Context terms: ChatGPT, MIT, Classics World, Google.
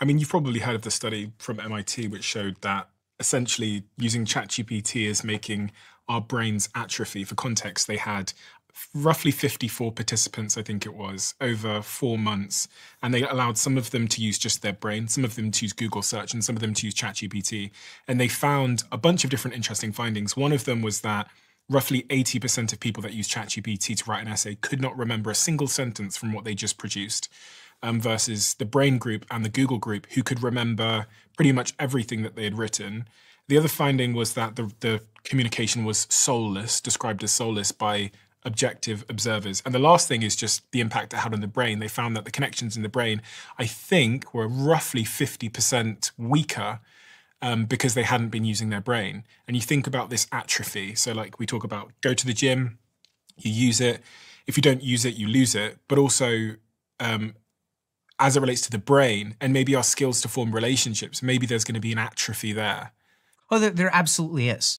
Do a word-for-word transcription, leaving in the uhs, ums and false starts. I mean, you've probably heard of the study from M I T, which showed that essentially using ChatGPT is making our brains atrophy. For context, they had roughly fifty-four participants, I think it was, over four months. And they allowed some of them to use just their brain, some of them to use Google search, and some of them to use ChatGPT. And they found a bunch of different interesting findings. One of them was that roughly eighty percent of people that use ChatGPT to write an essay could not remember a single sentence from what they just produced, um, versus the brain group and the Google group, who could remember pretty much everything that they had written. The other finding was that the, the communication was soulless, described as soulless by objective observers. And the last thing is just the impact it had on the brain. They found that the connections in the brain, I think, were roughly fifty percent weaker um, because they hadn't been using their brain. And you think about this atrophy. So like we talk about, go to the gym, you use it. If you don't use it, you lose it. But also, um, as it relates to the brain and maybe our skills to form relationships, maybe there's going to be an atrophy there. Oh, there, there absolutely is.